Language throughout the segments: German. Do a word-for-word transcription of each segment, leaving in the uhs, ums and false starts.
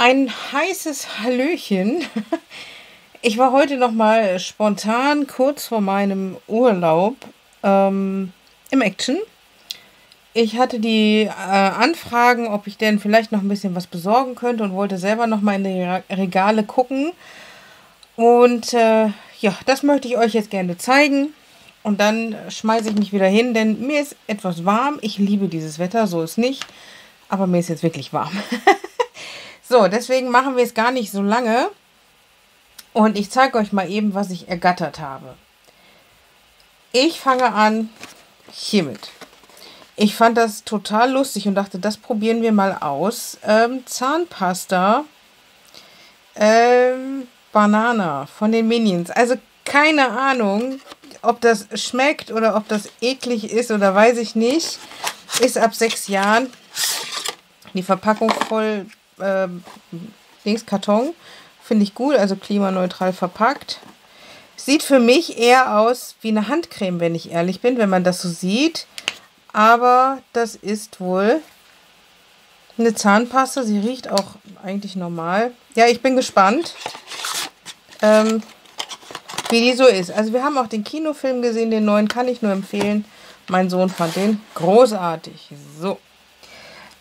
Ein heißes Hallöchen. Ich war heute noch mal spontan kurz vor meinem Urlaub ähm, im Action. Ich hatte die äh, Anfragen, ob ich denn vielleicht noch ein bisschen was besorgen könnte und wollte selber noch mal in die Regale gucken. Und äh, ja, das möchte ich euch jetzt gerne zeigen. Und dann schmeiße ich mich wieder hin, denn mir ist etwas warm. Ich liebe dieses Wetter, so ist nicht. Aber mir ist jetzt wirklich warm. So, deswegen machen wir es gar nicht so lange. Und ich zeige euch mal eben, was ich ergattert habe. Ich fange an hiermit. Ich fand das total lustig und dachte, das probieren wir mal aus. Ähm, Zahnpasta. Ähm, Banana von den Minions. Also keine Ahnung, ob das schmeckt oder ob das eklig ist oder weiß ich nicht. Ist ab sechs Jahren. Die Verpackung voll... Ähm, Dings Karton, finde ich gut, also klimaneutral verpackt. Sieht für mich eher aus wie eine Handcreme, wenn ich ehrlich bin, wenn man das so sieht. Aber das ist wohl eine Zahnpasta. Sie riecht auch eigentlich normal. Ja, ich bin gespannt, ähm, wie die so ist. Also wir haben auch den Kinofilm gesehen, den neuen, kann ich nur empfehlen. Mein Sohn fand den großartig. So.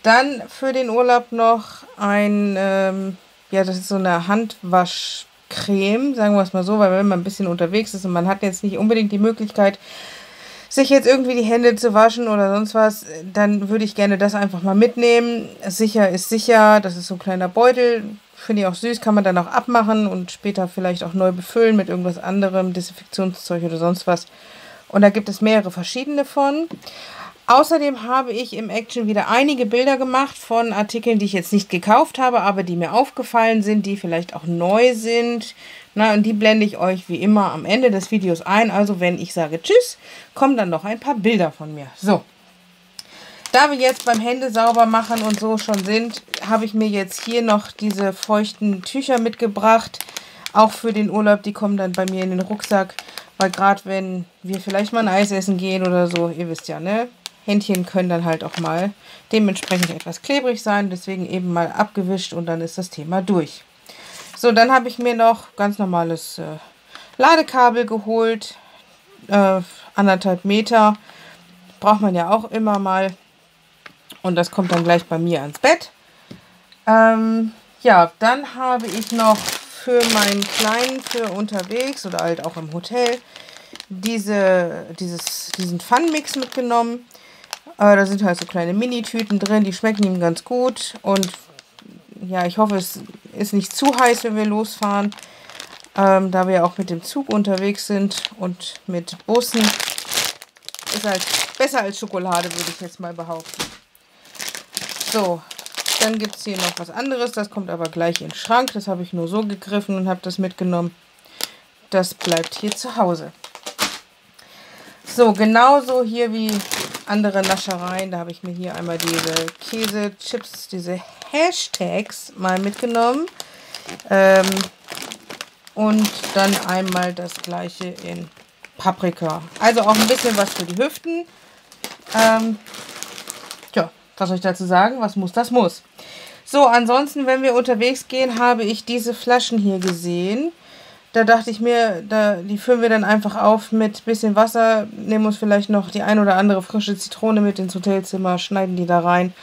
Dann für den Urlaub noch ein, ähm, ja, das ist so eine Handwaschcreme, sagen wir es mal so, weil wenn man ein bisschen unterwegs ist und man hat jetzt nicht unbedingt die Möglichkeit, sich jetzt irgendwie die Hände zu waschen oder sonst was, dann würde ich gerne das einfach mal mitnehmen. Sicher ist sicher, das ist so ein kleiner Beutel, finde ich auch süß, kann man dann auch abmachen und später vielleicht auch neu befüllen mit irgendwas anderem, Desinfektionszeug oder sonst was. Und da gibt es mehrere verschiedene von. Außerdem habe ich im Action wieder einige Bilder gemacht von Artikeln, die ich jetzt nicht gekauft habe, aber die mir aufgefallen sind, die vielleicht auch neu sind. Na, und die blende ich euch wie immer am Ende des Videos ein. Also wenn ich sage Tschüss, kommen dann noch ein paar Bilder von mir. So, da wir jetzt beim Hände sauber machen und so schon sind, habe ich mir jetzt hier noch diese feuchten Tücher mitgebracht. Auch für den Urlaub, die kommen dann bei mir in den Rucksack. Weil gerade wenn wir vielleicht mal ein Eis essen gehen oder so, ihr wisst ja, ne? Händchen können dann halt auch mal dementsprechend etwas klebrig sein. Deswegen eben mal abgewischt und dann ist das Thema durch. So, dann habe ich mir noch ganz normales äh, Ladekabel geholt. Äh, anderthalb Meter. Braucht man ja auch immer mal. Und das kommt dann gleich bei mir ans Bett. Ähm, ja, dann habe ich noch für meinen Kleinen, für unterwegs oder halt auch im Hotel, diese, dieses, diesen Fun-Mix mitgenommen. Äh, da sind halt so kleine Mini-Tüten drin, die schmecken ihm ganz gut. Und ja, ich hoffe, es ist nicht zu heiß, wenn wir losfahren, ähm, da wir ja auch mit dem Zug unterwegs sind und mit Bussen. Ist halt besser als Schokolade, würde ich jetzt mal behaupten. So, dann gibt es hier noch was anderes. Das kommt aber gleich in den Schrank. Das habe ich nur so gegriffen und habe das mitgenommen. Das bleibt hier zu Hause. So, genauso hier wie andere Naschereien. Da habe ich mir hier einmal diese Käsechips, diese Hashtags mal mitgenommen. Ähm, und dann einmal das gleiche in Paprika. Also auch ein bisschen was für die Hüften. Ähm, tja, was soll ich dazu sagen? Was muss, das muss. So, ansonsten, wenn wir unterwegs gehen, habe ich diese Flaschen hier gesehen. Da dachte ich mir, da, die füllen wir dann einfach auf mit bisschen Wasser, nehmen uns vielleicht noch die ein oder andere frische Zitrone mit ins Hotelzimmer, schneiden die da rein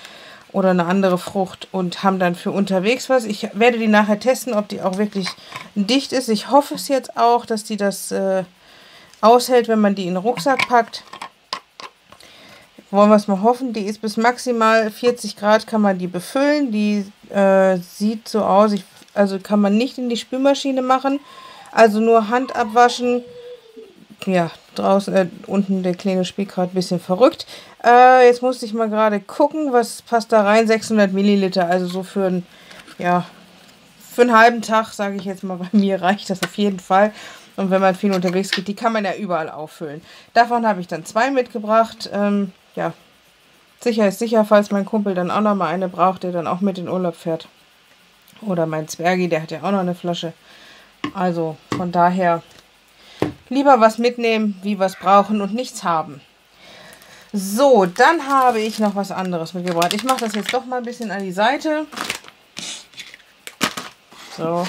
oder eine andere Frucht und haben dann für unterwegs was. Ich werde die nachher testen, ob die auch wirklich dicht ist. Ich hoffe es jetzt auch, dass die das äh, aushält, wenn man die in den Rucksack packt. Wollen wir es mal hoffen. Die ist bis maximal vierzig Grad, kann man die befüllen. Die äh, sieht so aus, ich, also kann man nicht in die Spülmaschine machen. Also nur Hand abwaschen. Ja, draußen, äh, unten der kleine spielt gerade ein bisschen verrückt. Äh, jetzt musste ich mal gerade gucken, was passt da rein. sechshundert Milliliter, also so für, ein, ja, für einen halben Tag, sage ich jetzt mal, bei mir reicht das auf jeden Fall. Und wenn man viel unterwegs geht, die kann man ja überall auffüllen. Davon habe ich dann zwei mitgebracht. Ähm, ja, sicher ist sicher, falls mein Kumpel dann auch noch mal eine braucht, der dann auch mit in Urlaub fährt. Oder mein Zwergi, der hat ja auch noch eine Flasche. Also von daher lieber was mitnehmen, wie was brauchen und nichts haben. So, dann habe ich noch was anderes mitgebracht. Ich mache das jetzt doch mal ein bisschen an die Seite. So,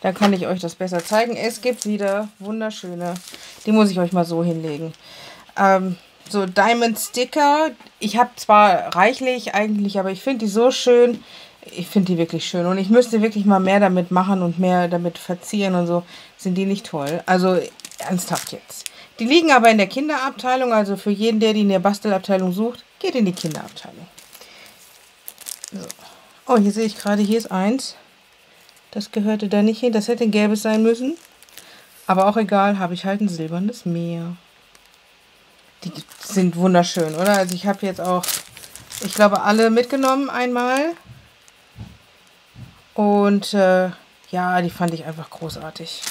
da kann ich euch das besser zeigen. Es gibt wieder wunderschöne, die muss ich euch mal so hinlegen. Ähm, so Diamond Sticker. Ich habe zwar reichlich eigentlich, aber ich finde die so schön. Ich finde die wirklich schön und ich müsste wirklich mal mehr damit machen und mehr damit verzieren und so. Sind die nicht toll? Also ernsthaft jetzt. Die liegen aber in der Kinderabteilung, also für jeden, der die in der Bastelabteilung sucht, geht in die Kinderabteilung. So. Oh, hier sehe ich gerade, hier ist eins. Das gehörte da nicht hin, das hätte ein gelbes sein müssen. Aber auch egal, habe ich halt ein silbernes Meer. Die sind wunderschön, oder? Also ich habe jetzt auch, ich glaube, alle mitgenommen einmal. Und äh, ja, die fand ich einfach großartig.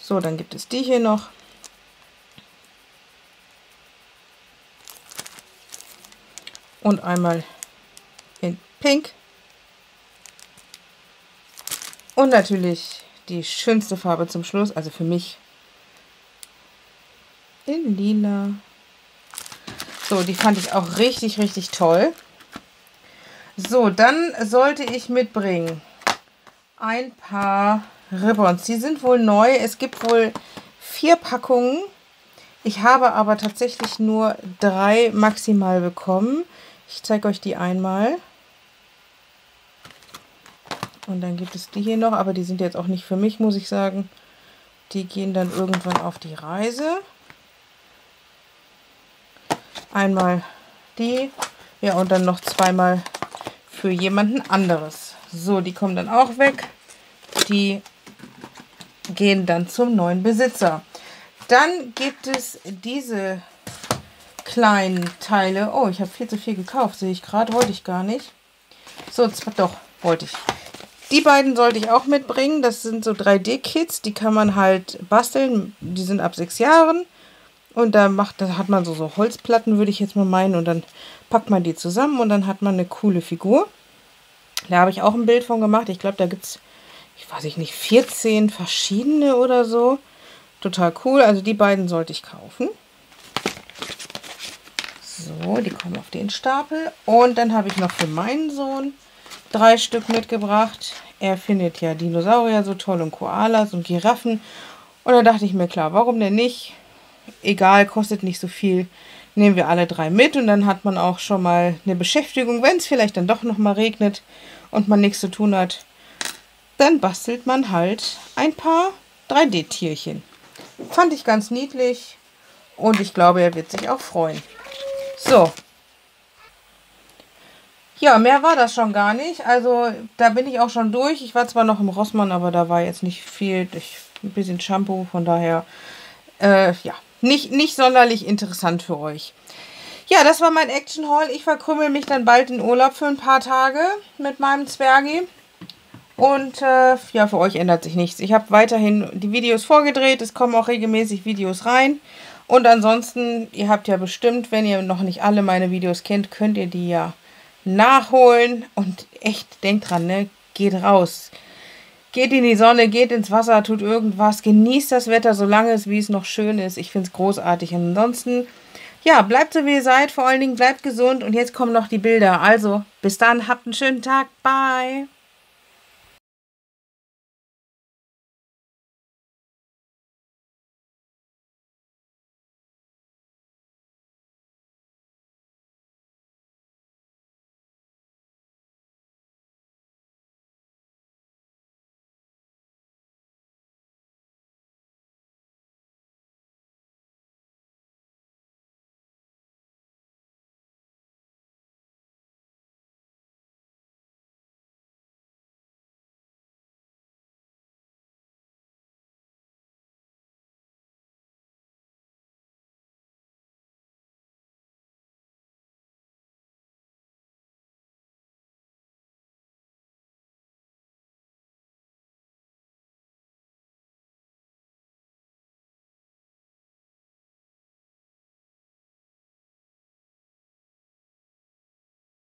So, dann gibt es die hier noch. Und einmal in Pink. Und natürlich die schönste Farbe zum Schluss, also für mich, in Lila. So, die fand ich auch richtig, richtig toll. So, dann sollte ich mitbringen ein paar Ribbons. Die sind wohl neu. Es gibt wohl vier Packungen. Ich habe aber tatsächlich nur drei maximal bekommen. Ich zeige euch die einmal. Und dann gibt es die hier noch, aber die sind jetzt auch nicht für mich, muss ich sagen. Die gehen dann irgendwann auf die Reise. Einmal die, ja, und dann noch zweimal für jemanden anderes. So, die kommen dann auch weg. Die gehen dann zum neuen Besitzer. Dann gibt es diese kleinen Teile. Oh, ich habe viel zu viel gekauft, sehe ich gerade. Wollte ich gar nicht. So, doch, wollte ich. Die beiden sollte ich auch mitbringen. Das sind so drei D-Kits. Die kann man halt basteln. Die sind ab sechs Jahren. Und da, macht, da hat man so, so Holzplatten, würde ich jetzt mal meinen. Und dann packt man die zusammen und dann hat man eine coole Figur. Da habe ich auch ein Bild von gemacht. Ich glaube, da gibt es, ich weiß nicht, vierzehn verschiedene oder so. Total cool. Also die beiden sollte ich kaufen. So, die kommen auf den Stapel. Und dann habe ich noch für meinen Sohn drei Stück mitgebracht. Er findet ja Dinosaurier so toll und Koalas und Giraffen. Und da dachte ich mir, klar, warum denn nicht? Egal, kostet nicht so viel. Nehmen wir alle drei mit und dann hat man auch schon mal eine Beschäftigung. Wenn es vielleicht dann doch nochmal regnet und man nichts zu tun hat, dann bastelt man halt ein paar drei D-Tierchen. Fand ich ganz niedlich und ich glaube, er wird sich auch freuen. So. Ja, mehr war das schon gar nicht. Also da bin ich auch schon durch. Ich war zwar noch im Rossmann, aber da war jetzt nicht viel. Ich, ein bisschen Shampoo, von daher äh, ja, nicht, nicht sonderlich interessant für euch. Ja, das war mein Action Haul. Ich verkrümmel mich dann bald in Urlaub für ein paar Tage mit meinem Zwergi. Und äh, ja, für euch ändert sich nichts. Ich habe weiterhin die Videos vorgedreht. Es kommen auch regelmäßig Videos rein. Und ansonsten, ihr habt ja bestimmt, wenn ihr noch nicht alle meine Videos kennt, könnt ihr die ja nachholen und echt, denkt dran, ne? Geht raus. Geht in die Sonne, geht ins Wasser, tut irgendwas, genießt das Wetter, solange es, wie es noch schön ist. Ich finde es großartig. Und ansonsten, ja, bleibt so, wie ihr seid. Vor allen Dingen bleibt gesund und jetzt kommen noch die Bilder. Also, bis dann, habt einen schönen Tag. Bye!